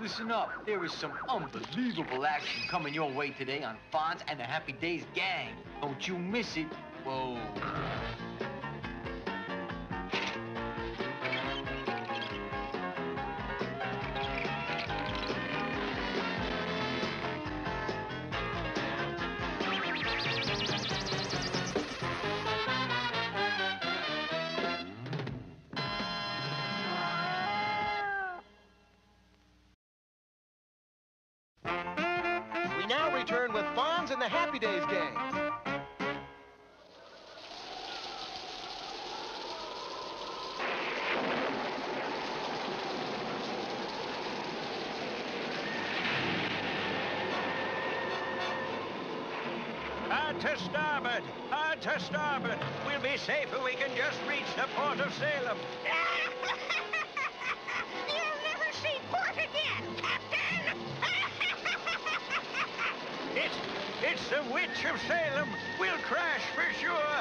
Listen up, there is some unbelievable action coming your way today on Fonz and the Happy Days Gang. Don't you miss it. Whoa. Salem. You'll never see port again, Captain! It's the Witch of Salem. We'll crash for sure.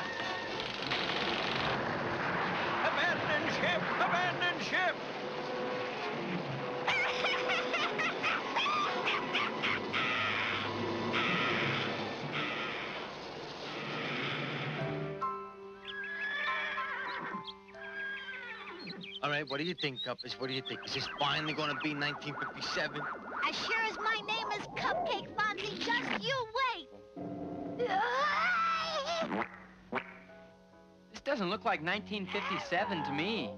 Abandon ship! Abandon ship! All right, what do you think, Cuppers? What do you think? Is this finally gonna be 1957? As sure as my name is Cupcake Fonzie, just you wait! This doesn't look like 1957 to me.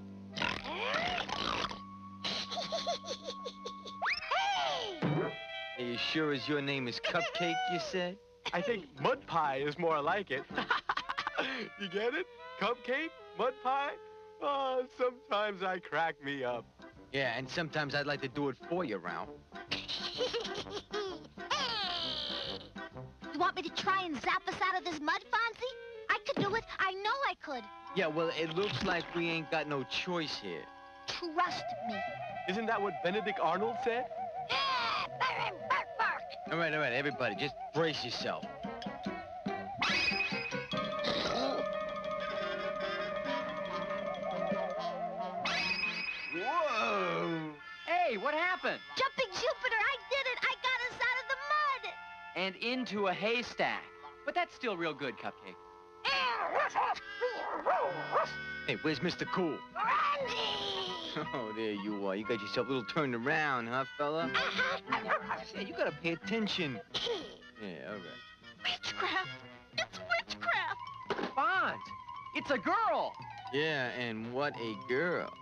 Are you sure as your name is Cupcake, you said? I think Mud Pie is more like it. You get it? Cupcake, Mud Pie? Oh, sometimes I crack me up. Yeah, and sometimes I'd like to do it for you, Ralph. You want me to try and zap us out of this mud, Fonzie? I could do it. I know I could. Yeah, well, it looks like we ain't got no choice here. Trust me. Isn't that what Benedict Arnold said? All right, everybody, just brace yourself. What happened? Jumping Jupiter, I did it! I got us out of the mud! And into a haystack. But that's still real good, Cupcake. Hey, where's Mr. Cool? Randy! Oh, there you are. You got yourself a little turned around, huh, fella? Yeah, you gotta pay attention. Yeah, all right. Witchcraft! It's witchcraft! Fonz! It's a girl! Yeah, and what a girl.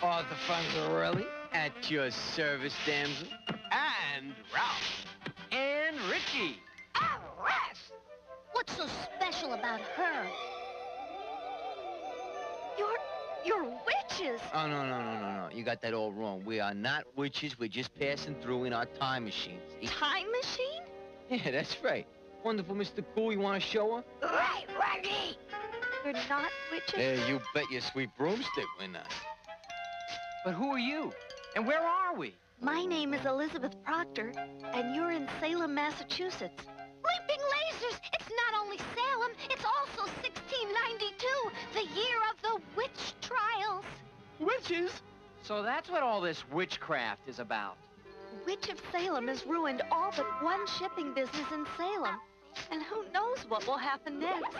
Arthur Fonzarelli, at your service, damsel. And Ralph. And Richie. Arrest! What's so special about her? You're witches. Oh, no. You got that all wrong. We are not witches. We're just passing through in our time machines. Time machine? Yeah, that's right. Wonderful, Mr. Cool. You want to show her? Right, Reggie. You're not witches? Yeah, you bet your sweet broomstick we're not. But who are you? And where are we? My name is Elizabeth Proctor, and you're in Salem, Massachusetts. Leaping lasers! It's not only Salem, it's also 1692, the year of the witch trials. Witches? So that's what all this witchcraft is about. The Witch of Salem has ruined all but one shipping business in Salem. And who knows what will happen next.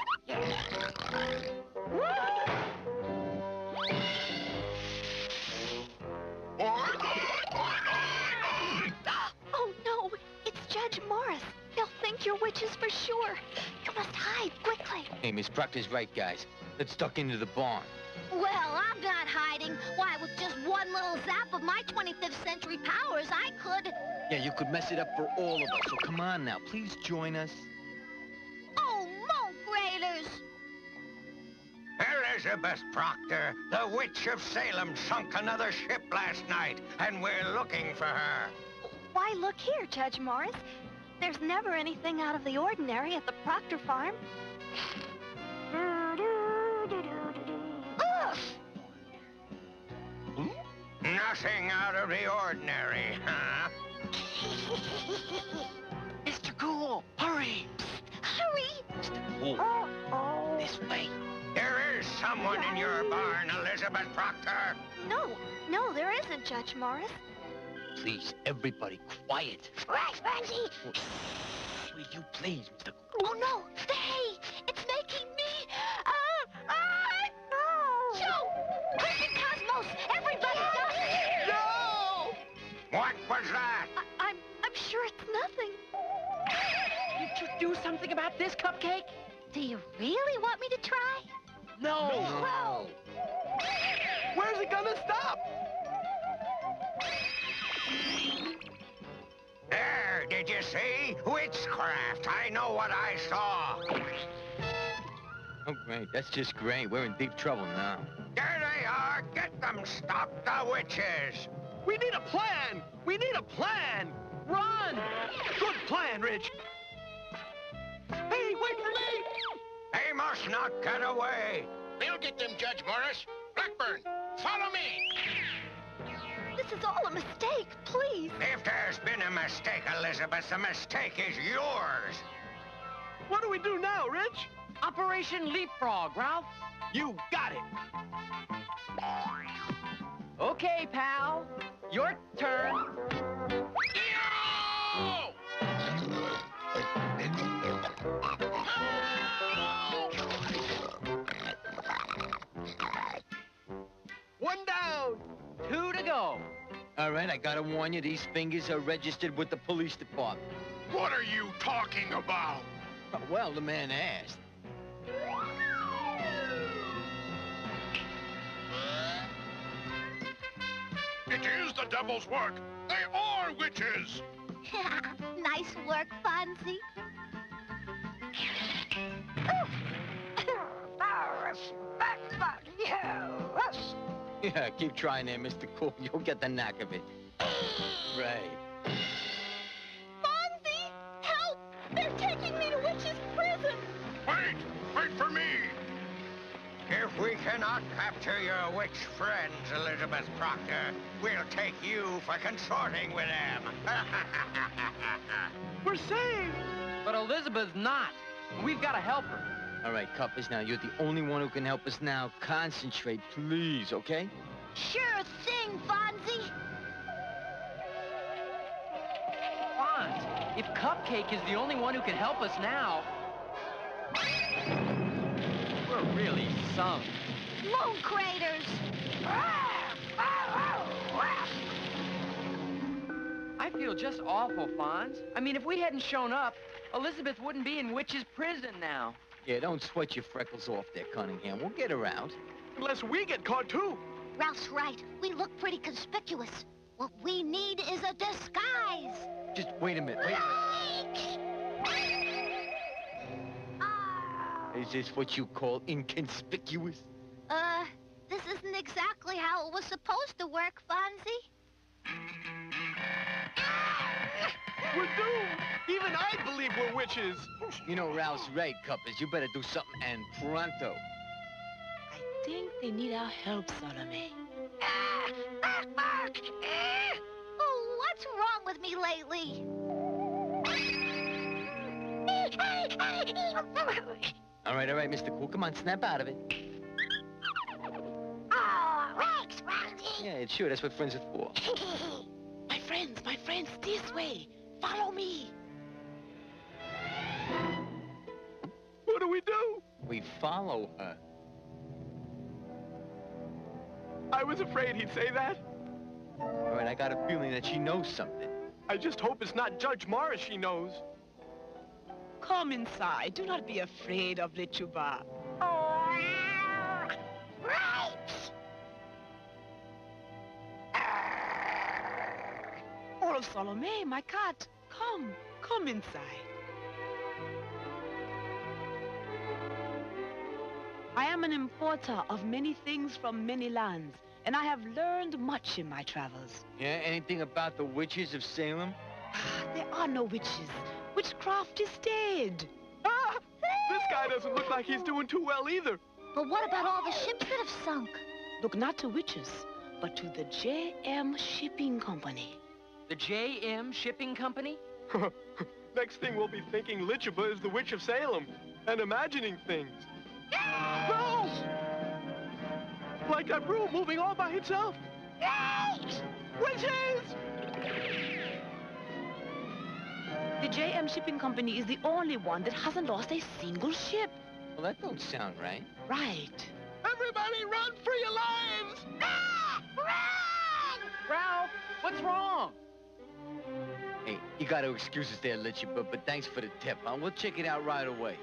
Oh, no. It's Judge Morris. They'll think you're witches for sure. You must hide quickly. Hey, Miss Proctor's right, guys. Let's duck into the barn. Well, I'm not hiding. Why, with just one little zap of my 25th century powers, I could... Yeah, you could mess it up for all of us. So come on now. Please join us. Oh, Mo Graders! Hello, Elizabeth Proctor, the witch of Salem, sunk another ship last night, and we're looking for her. Why, look here, Judge Morris. There's never anything out of the ordinary at the Proctor farm. Oof! Nothing out of the ordinary, huh? Mr. Ghoul, hurry! Psst, hurry! Uh-oh. This way. There is someone in your barn, Elizabeth Proctor. No, there isn't, Judge Morris. Please, everybody, quiet. Right, Bungie. Will you please, Mr. Ghoul? Oh, no, stay! It's making me... no! Show! Mr. Cosmos, everybody down here! No! What was that? I'm sure it's nothing. Did you do something about this, Cupcake? Do you really want me to try? No! Where's it gonna stop? There, did you see? Witchcraft. I know what I saw. Oh, great. That's just great. We're in deep trouble now. There they are. Get them. Stop the witches. We need a plan. Run. Good plan, Rich. Hey, wait for me. They must not get away. We'll get them, Judge Morris. Blackburn, follow me. This is all a mistake, please. If there's been a mistake, Elizabeth, the mistake is yours. What do we do now, Rich? Operation Leapfrog, Ralph. You got it. Okay, pal. Your turn. Yo! One down, two to go. All right, I gotta warn you, these fingers are registered with the police department. What are you talking about? Well, the man asked. It is the devil's work. They are witches. Nice work, Fonzie. Yeah, keep trying there, Mr. Cool. You'll get the knack of it. Right. Fonzie, help! They're taking me to Witch's prison! Wait! Wait for me! If we cannot capture your witch friends, Elizabeth Proctor, we'll take you for consorting with them. We're saved! But Elizabeth's not. We've got to help her. All right, Cuppers, now, you're the only one who can help us now. Concentrate, please, okay? Sure thing, Fonzie. Fonz, if Cupcake is the only one who can help us now... We're really some. Moon craters! I feel just awful, Fonz. I mean, if we hadn't shown up, Elizabeth wouldn't be in Witch's prison now. Yeah, don't sweat your freckles off there, Cunningham. We'll get her out. Unless we get caught, too. Ralph's right. We look pretty conspicuous. What we need is a disguise. Just wait a minute. Is this what you call inconspicuous? This isn't exactly how it was supposed to work, Fonzie. We're doomed. Even I believe we're witches. You know, Ralph's right, Cuppers. You better do something, and pronto. I think they need our help, Solomay. Oh, what's wrong with me lately? All right, Mr. Cool. Come on, snap out of it. Oh, thanks, Fonzie. Yeah, sure, that's what friends are for. My friends, this way. Follow me. What do? We follow her. I was afraid he'd say that. All right, I got a feeling that she knows something. I just hope it's not Judge Morris she knows. Come inside. Do not be afraid of Lechuba. Oh, Solomay, my cat. Come inside. I am an importer of many things from many lands, and I have learned much in my travels. Yeah, anything about the witches of Salem? There are no witches. Witchcraft is dead. This guy doesn't look like he's doing too well either. But what about all the ships that have sunk? Look not to witches, but to the J.M. Shipping Company. The J.M. Shipping Company? Next thing we'll be thinking Lechuba is the Witch of Salem and imagining things. No! Like that room moving all by itself. No! Witches! The J.M. Shipping Company is the only one that hasn't lost a single ship. Well, that don't sound right. Right. Everybody run for your lives! Ah! Run! Ralph, what's wrong? Hey, you got to excuse us there, Lechuba, but thanks for the tip, huh? We'll check it out right away.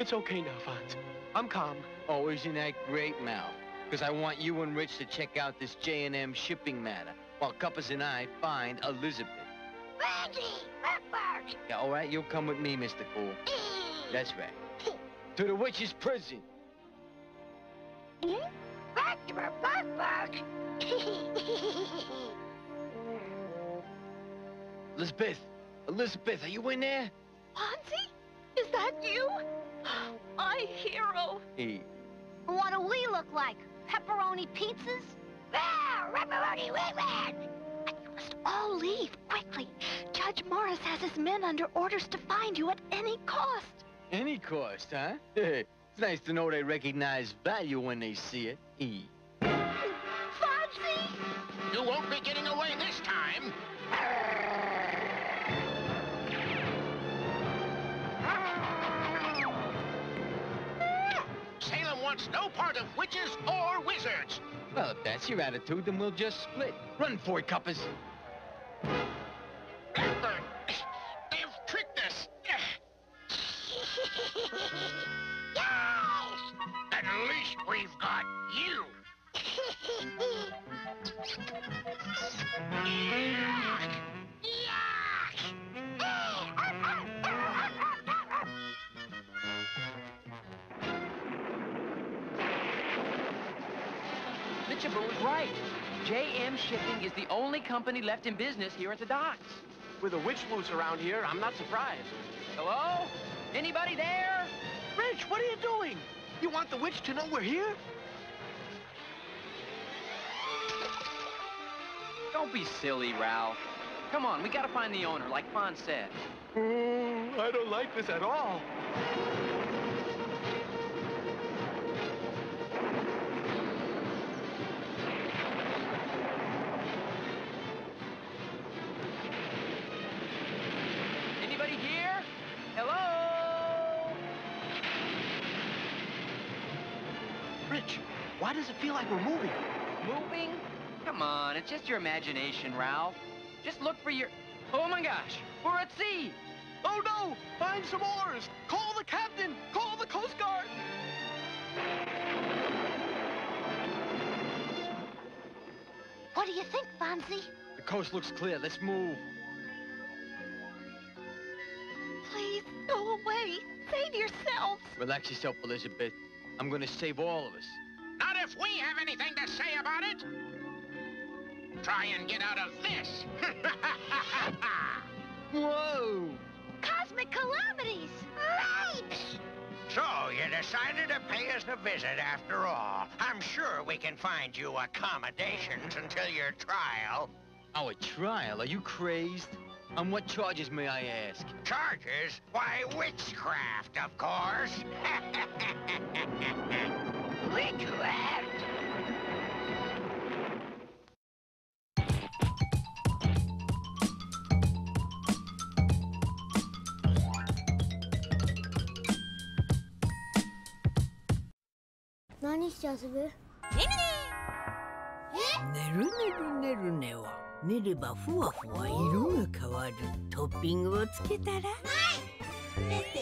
It's okay now, Fonz. I'm calm. Oh, isn't that great, Mal? Because I want you and Rich to check out this J&M shipping matter while Cuppers and I find Elizabeth. Reggie! Ruffberg! Yeah, all right, you'll come with me, Mr. Cool. That's right. To the witch's prison. Elizabeth! Elizabeth, are you in there? Fonzie? Is that you? My hero. Hey. What do we look like? Pepperoni pizzas? Ah, Pepperoni Wingman! You must all leave quickly. Judge Morris has his men under orders to find you at any cost. Any cost, huh? It's nice to know they recognize value when they see it. E. Fonzie! You won't be getting away this time. Salem wants no part of witches or wizards. Well, if that's your attitude, then we'll just split. Run for it, Cuppers. We've got you. Yuck! Lechuba was right. J.M. Shipping is the only company left in business here at the docks. With a witch loose around here, I'm not surprised. Hello? Anybody there? Rich, what are you doing? You want the witch to know we're here? Don't be silly, Ralph. Come on, we gotta find the owner, like Fonz said. Ooh, I don't like this at all. Anybody here? Hello? Rich, why does it feel like we're moving? Moving? Come on, it's just your imagination, Ralph. Just look for your... Oh, my gosh, we're at sea! Oh, no! Find some oars! Call the captain! Call the Coast Guard! What do you think, Fonzie? The coast looks clear. Let's move. Please, go away. Save yourselves. Relax yourself, Elizabeth. I'm going to save all of us. Not if we have anything to say about it. Try and get out of this. Whoa! Cosmic calamities! Right! So you decided to pay us a visit after all. I'm sure we can find you accommodations until your trial. Our trial? Are you crazed? On what charges, may I ask? Charges? Why, witchcraft, of course. Witchcraft? What are you doing? 寝ればふわふわ色が変わるトッピングをつけたらIt's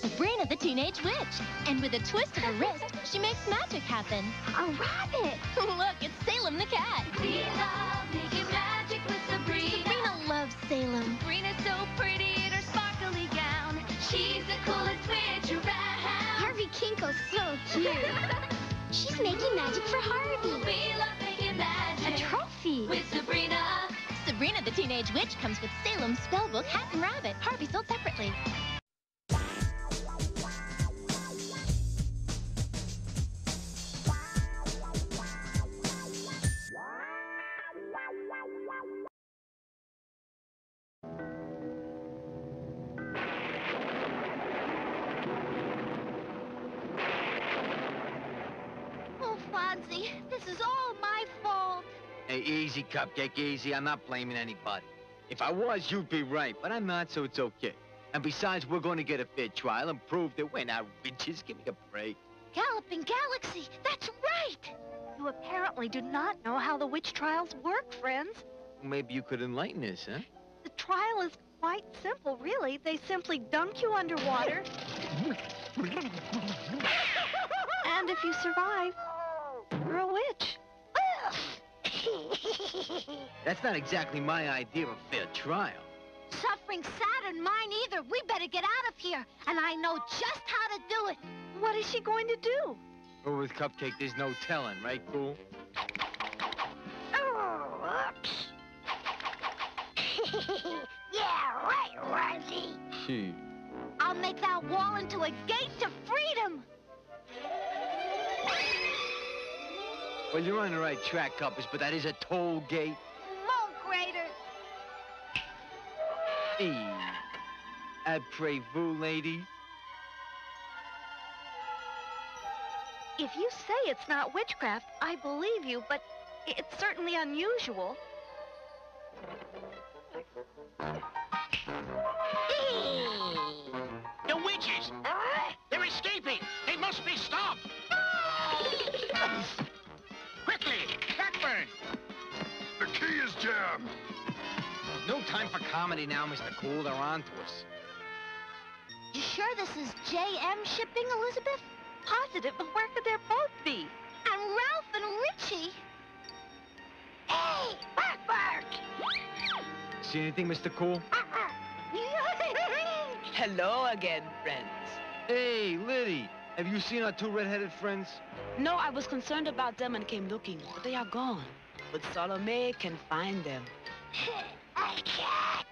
Sabrina the Teenage Witch, and with a twist of her wrist, she makes magic happen. A rabbit! Look, it's Salem the cat. We love making magic with Sabrina. Sabrina loves Salem. Sabrina's so pretty in her sparkle. Twinkle's so cute. She's making magic for Harvey. We love making magic. A trophy. With Sabrina. Sabrina the Teenage Witch comes with Salem's Spellbook, Hat and Rabbit. Harvey sold separately. This is all my fault. Hey, easy, Cupcake, easy. I'm not blaming anybody. If I was, you'd be right, but I'm not, so it's okay. And besides, we're going to get a fair trial and prove that we're not witches. Give me a break. Galloping Galaxy, that's right. You apparently do not know how the witch trials work, friends. Maybe you could enlighten us, huh? The trial is quite simple, really. They simply dunk you underwater. And if you survive, you're a witch. That's not exactly my idea of a fair trial. Suffering Saturn, mine either. We better get out of here. And I know just how to do it. What is she going to do? Well, with Cupcake, there's no telling, right, fool? Oh, oops. Yeah, right, Rosie. Gee. I'll make that wall into a gate to freedom. Well, you're on the right track, Cuppers, but that is a toll gate. Mo grater. Hey, apprez-vous, ladies? If you say it's not witchcraft, I believe you, but it's certainly unusual. The witches! They're escaping! They must be stopped! Quickly! Blackburn! The key is jammed! No time for comedy now, Mr. Cool. They're on to us. You sure this is J.M. Shipping, Elizabeth? Positive, but where could their boat be? And Ralph and Richie! Hey! Blackburn! See anything, Mr. Cool? Hello again, friends. Hey, Liddy! Have you seen our two red-headed friends? No, I was concerned about them and came looking, but they are gone. But Solomay can find them. I can't.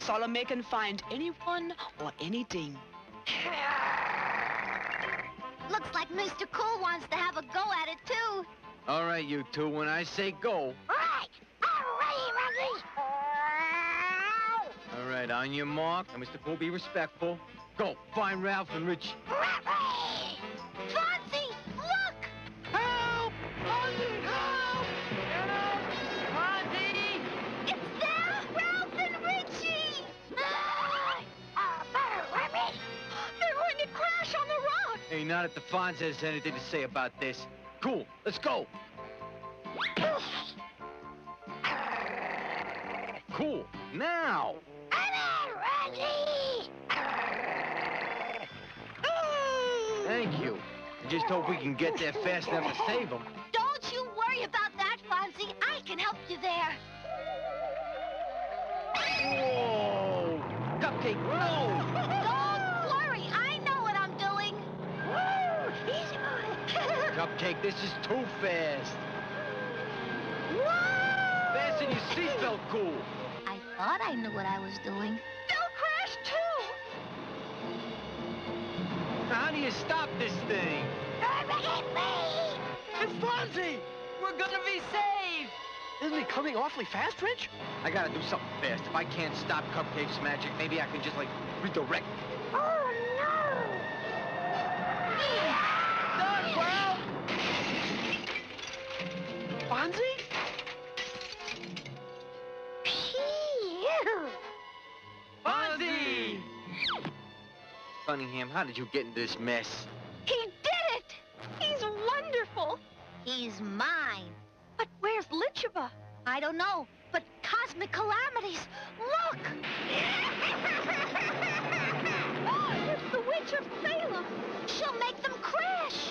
Solomay can find anyone or anything. Looks like Mr. Cool wants to have a go at it, too. All right, you two, when I say go... All right, on your mark. Now, Mr. Cool, be respectful. Go, find Ralph and Richie. Fonzie, look! Help! Fonzie, help! Get out! Fonzie! It's them, Ralph and Richie! They're going to crash on the rock! Hey, not if the Fonz has anything to say about this. Cool, let's go! Cool, now! Thank you. I just hope we can get there fast enough to save them. Don't you worry about that, Fonzie. I can help you there. Whoa! Cupcake, no! Don't worry. I know what I'm doing. Woo! Easy, boy. Cupcake, this is too fast. Woo! Fasten your seatbelt, Cool. I thought I knew what I was doing. How do you stop this thing? It's Fonzie! We're gonna be saved! Isn't it coming awfully fast, Rich? I gotta do something fast. If I can't stop Cupcake's magic, maybe I can just, like, redirect. Oh, no! Not well! Fonzie? Pew! Fonzie! Cunningham, how did you get into this mess? He did it! He's wonderful! He's mine. But where's Lechuba? I don't know, but cosmic calamities, look! It's the Witch of Salem! She'll make them crash!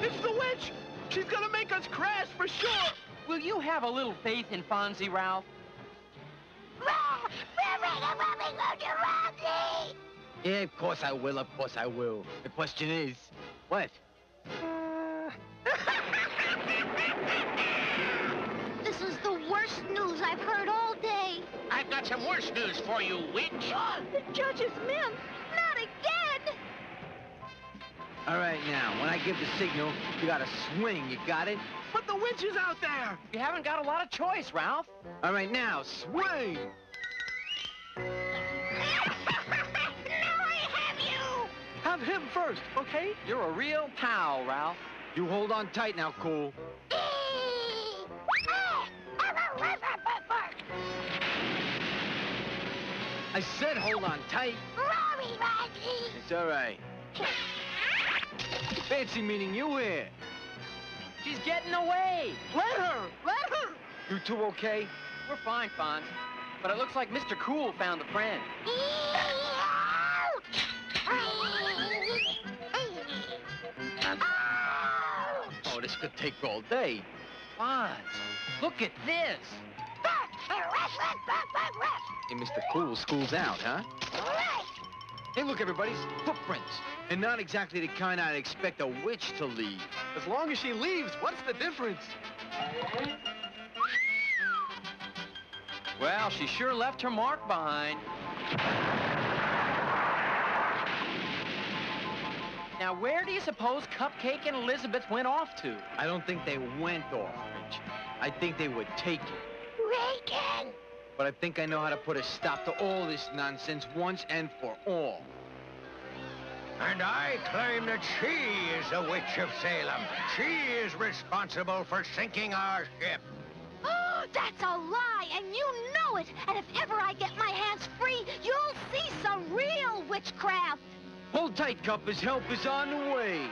It's the Witch! She's gonna make us crash for sure! Will you have a little faith in Fonzie, Ralph? Yeah, of course I will, of course I will. The question is, what? This is the worst news I've heard all day. I've got some worse news for you, witch. Oh, the judge is mimp. Not again. All right, now, when I give the signal, you gotta swing, you got it? But the witch is out there. You haven't got a lot of choice, Ralph. All right, now, swing. Have him first, okay? You're a real pal, Ralph. You hold on tight now, Cool. I said hold on tight. Rory, Randy. It's all right. Fancy meeting you here. She's getting away. Let her, let her. You two okay? We're fine, Fonz. But it looks like Mr. Cool found a friend. Oh, this could take all day. Fonz, look at this. Hey, Mr. Cool, school's out, huh? Hey, look, everybody's footprints. And not exactly the kind I'd expect a witch to leave. As long as she leaves, what's the difference? Well, she sure left her mark behind. Now, where do you suppose Cupcake and Elizabeth went off to? I don't think they went off, Rich. I think they were taken. Taken? But I think I know how to put a stop to all this nonsense once and for all. And I claim that she is the Witch of Salem. She is responsible for sinking our ship. Oh, that's a lie, and you know it. And if ever I get my hands free, you'll see some real witchcraft. Hold tight, Cuppers. Help is on the way.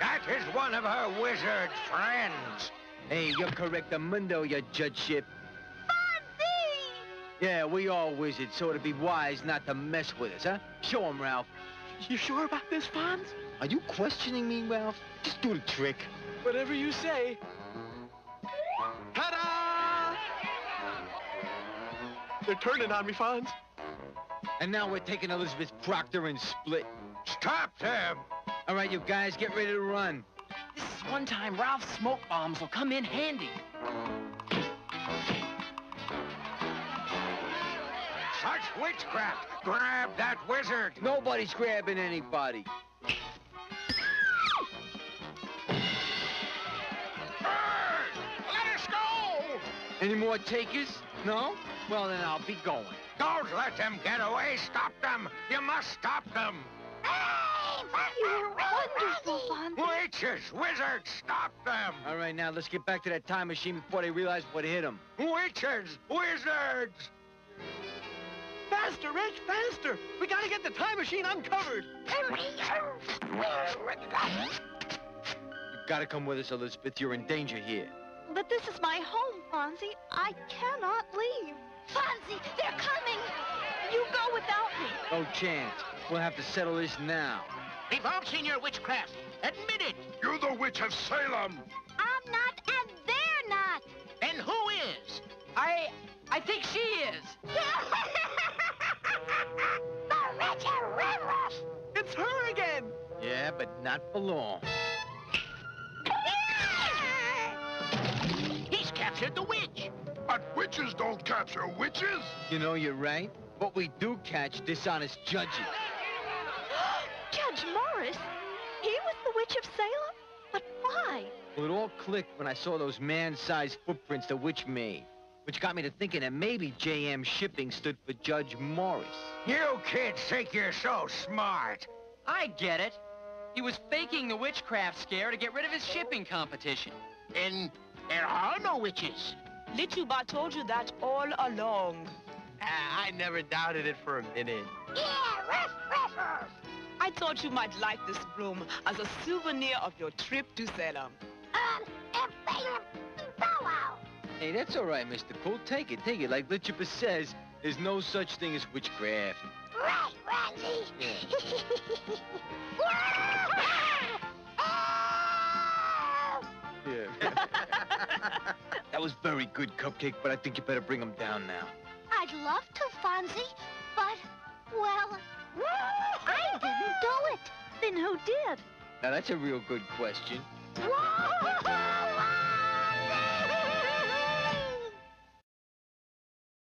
That is one of her wizard friends. Hey, you're correct, Amundo, your judgeship. Fonzie! Yeah, we all wizards, so it'd be wise not to mess with us, huh? Show him, Ralph. You sure about this, Fonz? Are you questioning me, Ralph? Just do the trick. Whatever you say. Ta-da! They're turning on me, Fonz. And now we're taking Elizabeth Proctor and split. Stop them! All right, you guys, get ready to run. This is one time Ralph's smoke bombs will come in handy. Such witchcraft! Grab that wizard! Nobody's grabbing anybody. Let us go! Any more takers? No? Well, then I'll be going. Don't let them get away. Stop them. You must stop them. Hey, you were wonderful, Fonzie. Witches, wizards, stop them. All right, now let's get back to that time machine before they realize what hit them. Witches, wizards. Faster, Rich, faster. We gotta get the time machine uncovered. You gotta come with us, Elizabeth. You're in danger here. But this is my home, Fonzie. I cannot leave. Fonzie, they're coming! You go without me! No chance. We'll have to settle this now. We've all seen your witchcraft. Admit it! You're the Witch of Salem! I'm not, and they're not! Then who is? I think she is! The Witch of River! It's her again! Yeah, but not for long. He's captured the witch! But witches don't capture witches. You know, you're right. But we do catch dishonest judges. Judge Morris? He was the Witch of Salem? But why? Well, it all clicked when I saw those man-sized footprints the witch made, which got me to thinking that maybe J.M. Shipping stood for Judge Morris. You kids think you're so smart. I get it. He was faking the witchcraft scare to get rid of his shipping competition. And there are no witches. Lechuba told you that all along. I never doubted it for a minute. Yeah, ruff. I thought you might like this broom as a souvenir of your trip to Salem. Hey, that's all right, Mr. Cool. Take it, take it. Like Lechuba says, there's no such thing as witchcraft. Right, Randy. Yeah. Yeah. That was very good, Cupcake, but I think you better bring him down now. I I'd love to, Fonzie, but, well, I didn't do it. Then who did? Now, that's a real good question.